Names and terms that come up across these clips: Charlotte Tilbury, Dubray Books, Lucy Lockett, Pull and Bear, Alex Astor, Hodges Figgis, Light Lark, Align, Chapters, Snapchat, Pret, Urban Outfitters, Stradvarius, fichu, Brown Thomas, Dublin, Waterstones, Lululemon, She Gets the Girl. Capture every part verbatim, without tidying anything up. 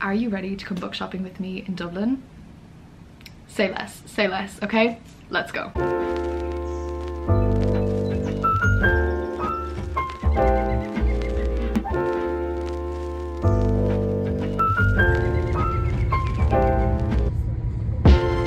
Are you ready to come book shopping with me in Dublin? Say less, say less, okay? Let's go.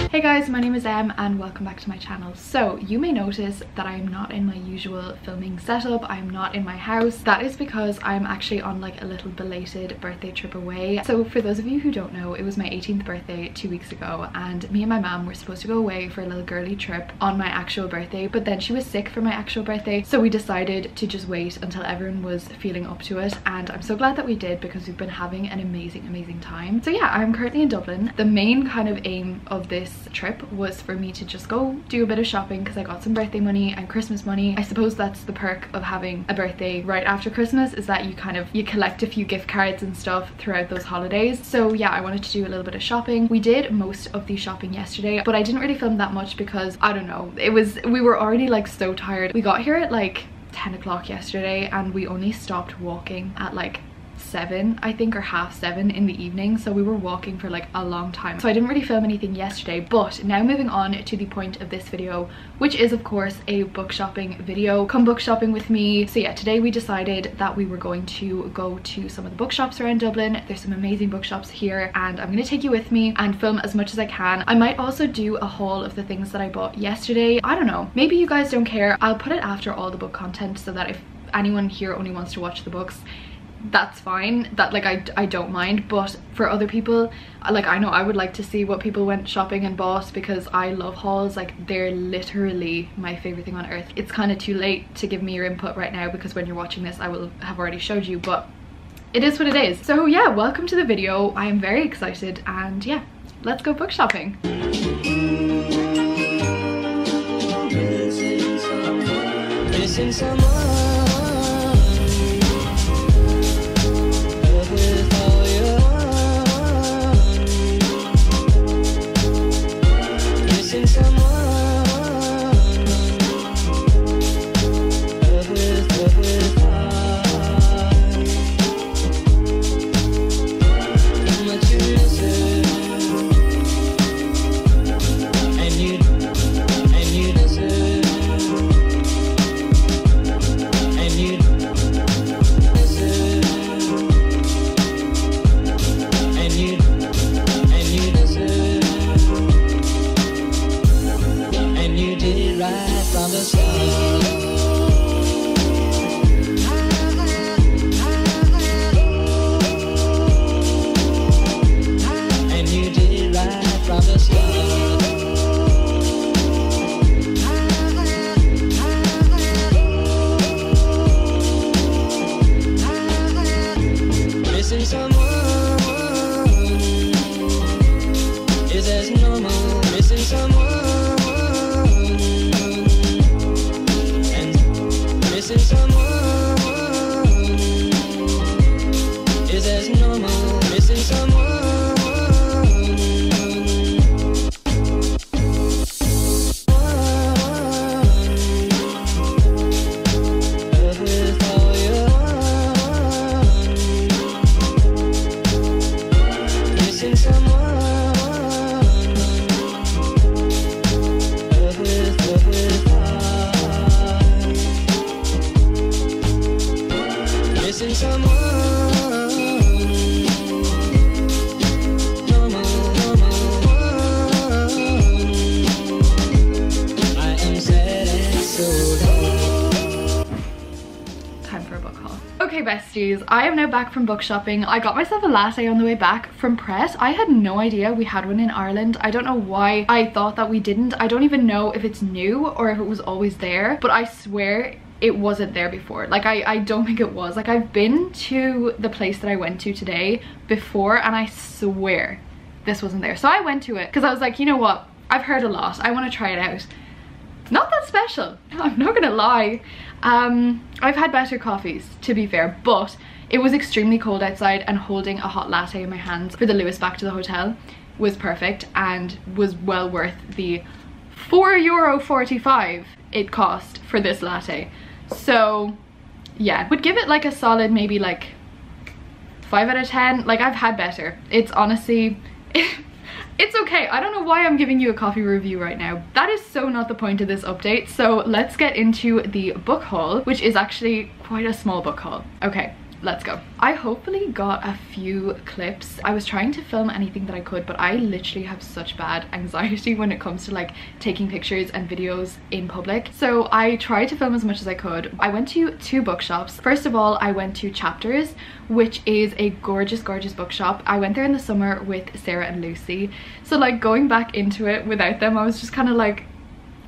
Hey guys, my name is Em and welcome back to my channel. So you may notice that I'm not in my usual filming setup. I'm not in my house. That is because I'm actually on like a little belated birthday trip away. So for those of you who don't know, it was my eighteenth birthday two weeks ago and me and my mom were supposed to go away for a little girly trip on my actual birthday, but then she was sick for my actual birthday. So we decided to just wait until everyone was feeling up to it. And I'm so glad that we did because we've been having an amazing, amazing time. So yeah, I'm currently in Dublin. The main kind of aim of this trip was for me to just go do a bit of shopping because I got some birthday money and Christmas money. I suppose that's the perk of having a birthday right after Christmas, is that you kind of you collect a few gift cards and stuff throughout those holidays. So yeah, I wanted to do a little bit of shopping. We did most of the shopping yesterday, but I didn't really film that much because I don't know, it was we were already like so tired. We got here at like ten o'clock yesterday and we only stopped walking at like seven, I think, or half seven in the evening, so we were walking for like a long time. So I didn't really film anything yesterday, but now moving on to the point of this video, which is of course a book shopping video. Come book shopping with me. So yeah, today we decided that we were going to go to some of the bookshops around Dublin. There's some amazing bookshops here and I'm gonna take you with me and film as much as I can. I might also do a haul of the things that I bought yesterday. I don't know, maybe you guys don't care. I'll put it after all the book content so that if anyone here only wants to watch the books, that's fine. That like I, I don't mind, but for other people, like I know I would like to see what people went shopping and bought because I love hauls. Like they're literally my favorite thing on earth. It's kind of too late to give me your input right now because when you're watching this I will have already showed you, but it is what it is. So yeah, welcome to the video. I am very excited and yeah, let's go book shopping. Missing someone. Besties, I am now back from book shopping. I got myself a latte on the way back from Pret. I had no idea we had one in Ireland. I don't know why I thought that we didn't. I don't even know if it's new or if it was always there, but I swear it wasn't there before. Like I, I don't think it was. Like I've been to the place that I went to today before and I swear this wasn't there. So I went to it because I was like, you know what? I've heard a lot. I want to try it out. Not that special, I'm not gonna lie. Um, I've had better coffees, to be fair, but it was extremely cold outside and holding a hot latte in my hands for the Lewis back to the hotel was perfect and was well worth the four euro forty-five it cost for this latte. So yeah, would give it like a solid maybe like five out of ten. Like, I've had better. It's honestly, it's okay. I don't know why I'm giving you a coffee review right now. That is so not the point of this update. So let's get into the book haul, which is actually quite a small book haul. Okay, let's go. I hopefully got a few clips. I was trying to film anything that I could, but I literally have such bad anxiety when it comes to like taking pictures and videos in public. So I tried to film as much as I could. I went to two bookshops. First of all, I went to Chapters, which is a gorgeous, gorgeous bookshop. I went there in the summer with Sarah and Lucy. So like going back into it without them, I was just kind of like,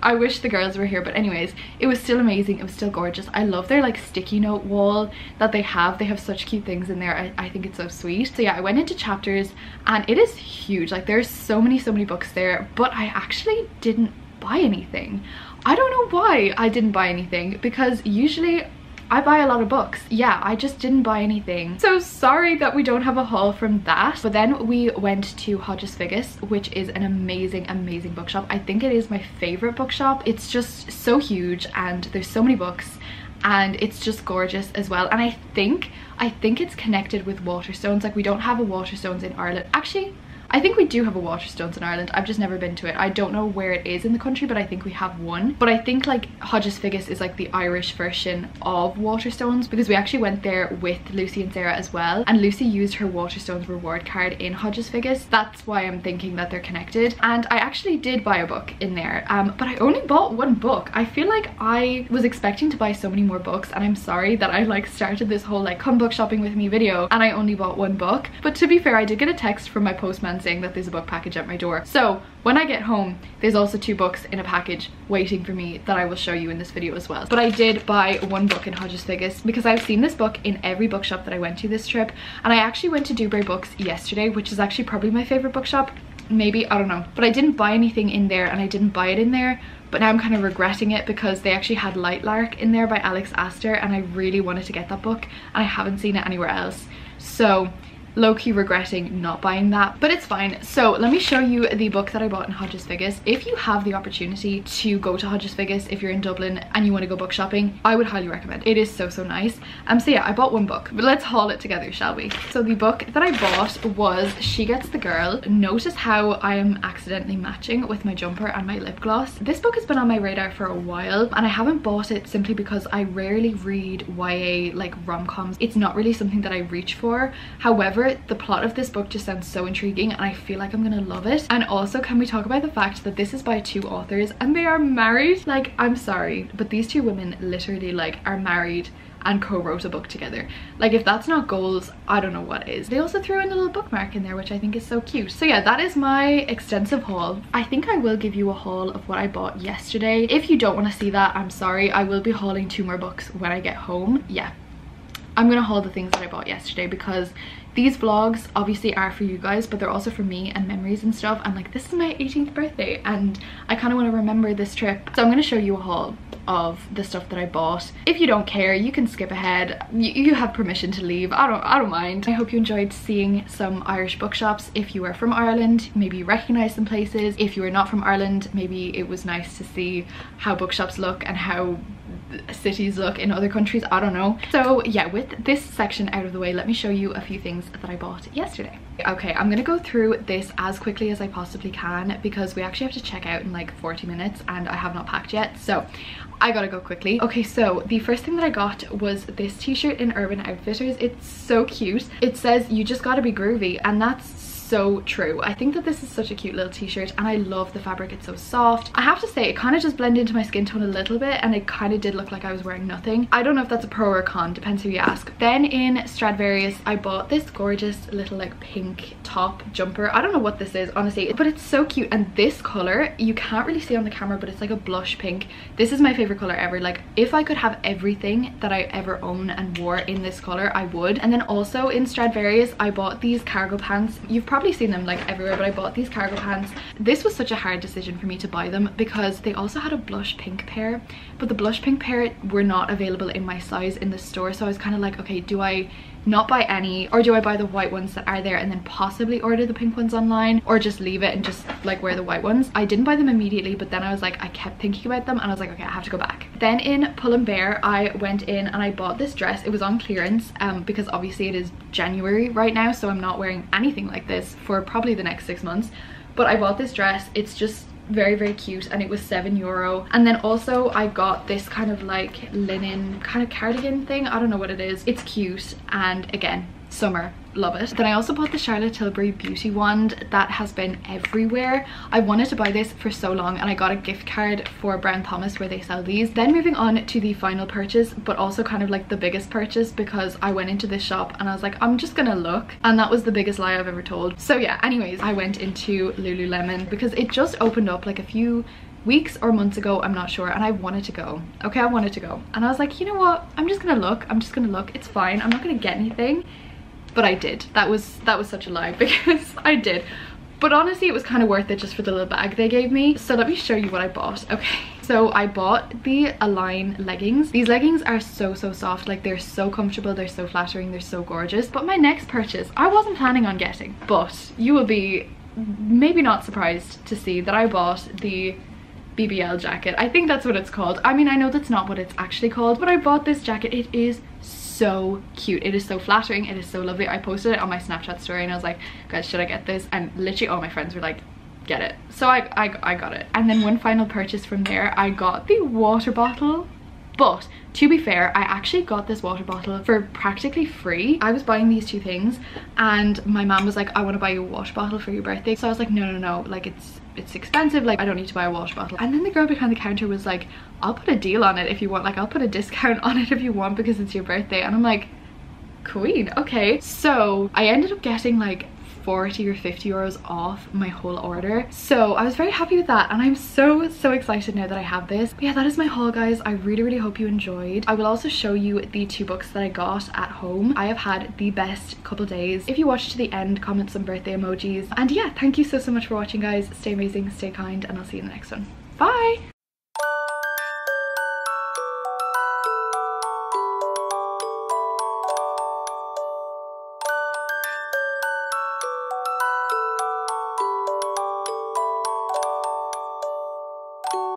I wish the girls were here. But anyways, it was still amazing. It was still gorgeous. I love their like sticky note wall that they have. They have such cute things in there. I, I think it's so sweet. So yeah, I went into Chapters and it is huge. Like there's so many, so many books there, but I actually didn't buy anything. I don't know why I didn't buy anything, because usually I buy a lot of books. Yeah, I just didn't buy anything. So sorry that we don't have a haul from that. But then we went to Hodges Figgis, which is an amazing, amazing bookshop. I think it is my favorite bookshop. It's just so huge and there's so many books and it's just gorgeous as well. And I think, I think it's connected with Waterstones. Like, we don't have a Waterstones in Ireland. Actually, I think we do have a Waterstones in Ireland. I've just never been to it. I don't know where it is in the country, but I think we have one. But I think like Hodges Figgis is like the Irish version of Waterstones, because we actually went there with Lucy and Sarah as well. And Lucy used her Waterstones reward card in Hodges Figgis. That's why I'm thinking that they're connected. And I actually did buy a book in there, um, but I only bought one book. I feel like I was expecting to buy so many more books, and I'm sorry that I like started this whole like come book shopping with me video and I only bought one book. But to be fair, I did get a text from my postman saying that there's a book package at my door. So when I get home, there's also two books in a package waiting for me that I will show you in this video as well. But I did buy one book in Hodges Figgis, because I've seen this book in every bookshop that I went to this trip. And I actually went to Dubray Books yesterday, which is actually probably my favorite bookshop. Maybe, I don't know. But I didn't buy anything in there, and I didn't buy it in there. But now I'm kind of regretting it, because they actually had Light Lark in there by Alex Astor, and I really wanted to get that book and I haven't seen it anywhere else. So low-key regretting not buying that, but it's fine. So let me show you the book that I bought in Hodges Figgis. If you have the opportunity to go to Hodges Figgis, if you're in Dublin and you want to go book shopping, I would highly recommend it. It is so, so nice. Um, so yeah, I bought one book, but let's haul it together, shall we? So the book that I bought was She Gets the Girl. Notice how I am accidentally matching with my jumper and my lip gloss. This book has been on my radar for a while, and I haven't bought it simply because I rarely read Y A like rom-coms. It's not really something that I reach for. However, the plot of this book just sounds so intriguing and I feel like I'm gonna love it. And also, can we talk about the fact that this is by two authors and they are married? Like, I'm sorry, but these two women literally like are married and co-wrote a book together. Like, if that's not goals, I don't know what is. They also threw in a little bookmark in there, which I think is so cute. So yeah, that is my extensive haul. I think I will give you a haul of what I bought yesterday. If you don't want to see that, I'm sorry. I will be hauling two more books when I get home. Yeah, I'm gonna haul the things that I bought yesterday, because these vlogs obviously are for you guys, but they're also for me and memories and stuff. And like, this is my eighteenth birthday and I kind of want to remember this trip. So I'm going to show you a haul of the stuff that I bought. If you don't care, you can skip ahead. You, you have permission to leave. I don't I don't mind. I hope you enjoyed seeing some Irish bookshops. If you are from Ireland, maybe you recognize some places. If you are not from Ireland, maybe it was nice to see how bookshops look and how cities look in other countries. I don't know. So yeah, with this section out of the way, let me show you a few things that I bought yesterday. Okay, I'm gonna go through this as quickly as I possibly can, because we actually have to check out in like forty minutes and I have not packed yet, so I gotta go quickly. Okay, so the first thing that I got was this t-shirt in Urban Outfitters. It's so cute. It says you just gotta be groovy, and that's so true. I think that this is such a cute little t-shirt and I love the fabric. It's so soft. I have to say, it kind of just blended into my skin tone a little bit and it kind of did look like I was wearing nothing. I don't know if that's a pro or a con, depends who you ask. Then in Stradvarius, I bought this gorgeous little like pink top jumper. I don't know what this is, honestly, but it's so cute. And this color, you can't really see on the camera, but it's like a blush pink. This is my favorite color ever. Like, if I could have everything that I ever own and wore in this color, I would. And then also in Stradvarius, I bought these cargo pants. You've probably probably seen them like everywhere, but I bought these cargo pants. This was such a hard decision for me to buy them because they also had a blush pink pair, but the blush pink pair were not available in my size in the store, so I was kind of like, okay, do I not buy any, or do I buy the white ones that are there and then possibly order the pink ones online, or just leave it and just like wear the white ones? I didn't buy them immediately, but then I was like, I kept thinking about them and I was like, okay, I have to go back. Then in Pull and Bear, I went in and I bought this dress. It was on clearance um because obviously it is January right now, so I'm not wearing anything like this for probably the next six months, but I bought this dress. It's just very very cute and it was seven euro. And then also I got this kind of like linen kind of cardigan thing, I don't know what it is, it's cute, and again, summer, love it. Then I also bought the Charlotte Tilbury beauty wand that has been everywhere. I wanted to buy this for so long and I got a gift card for Brown Thomas where they sell these. Then moving on to the final purchase, but also kind of like the biggest purchase, because I went into this shop and I was like, I'm just gonna look, and that was the biggest lie I've ever told. So yeah, anyways, I went into Lululemon because it just opened up like a few weeks or months ago, I'm not sure, and I wanted to go. Okay, I wanted to go and I was like, you know what, I'm just gonna look, I'm just gonna look, it's fine, I'm not gonna get anything. But I did. That was that was such a lie because I did. But honestly, it was kind of worth it just for the little bag they gave me. So let me show you what I bought. Okay. So I bought the Align leggings. These leggings are so, so soft. Like, they're so comfortable. They're so flattering. They're so gorgeous. But my next purchase, I wasn't planning on getting. But you will be maybe not surprised to see that I bought the B B L jacket. I think that's what it's called. I mean, I know that's not what it's actually called, but I bought this jacket. It is so cute, it is so flattering, it is so lovely. I posted it on my Snapchat story and I was like, guys, should I get this? And literally all my friends were like, get it. So I, I, I got it. And then one final purchase from there, I got the water bottle. But to be fair, I actually got this water bottle for practically free. I was buying these two things and my mom was like, I want to buy you a water bottle for your birthday. So I was like, no, no, no, like it's it's expensive, like I don't need to buy a water bottle. And then the girl behind the counter was like, I'll put a deal on it if you want, like I'll put a discount on it if you want because it's your birthday. And I'm like, queen, okay. So I ended up getting like forty or fifty euros off my whole order, so I was very happy with that and I'm so so excited now that I have this. But yeah, that is my haul, guys. I really really hope you enjoyed. I will also show you the two books that I got at home. I have had the best couple days. If you watch to the end, comment some birthday emojis, and yeah, thank you so so much for watching, guys. Stay amazing, stay kind, and I'll see you in the next one. Bye.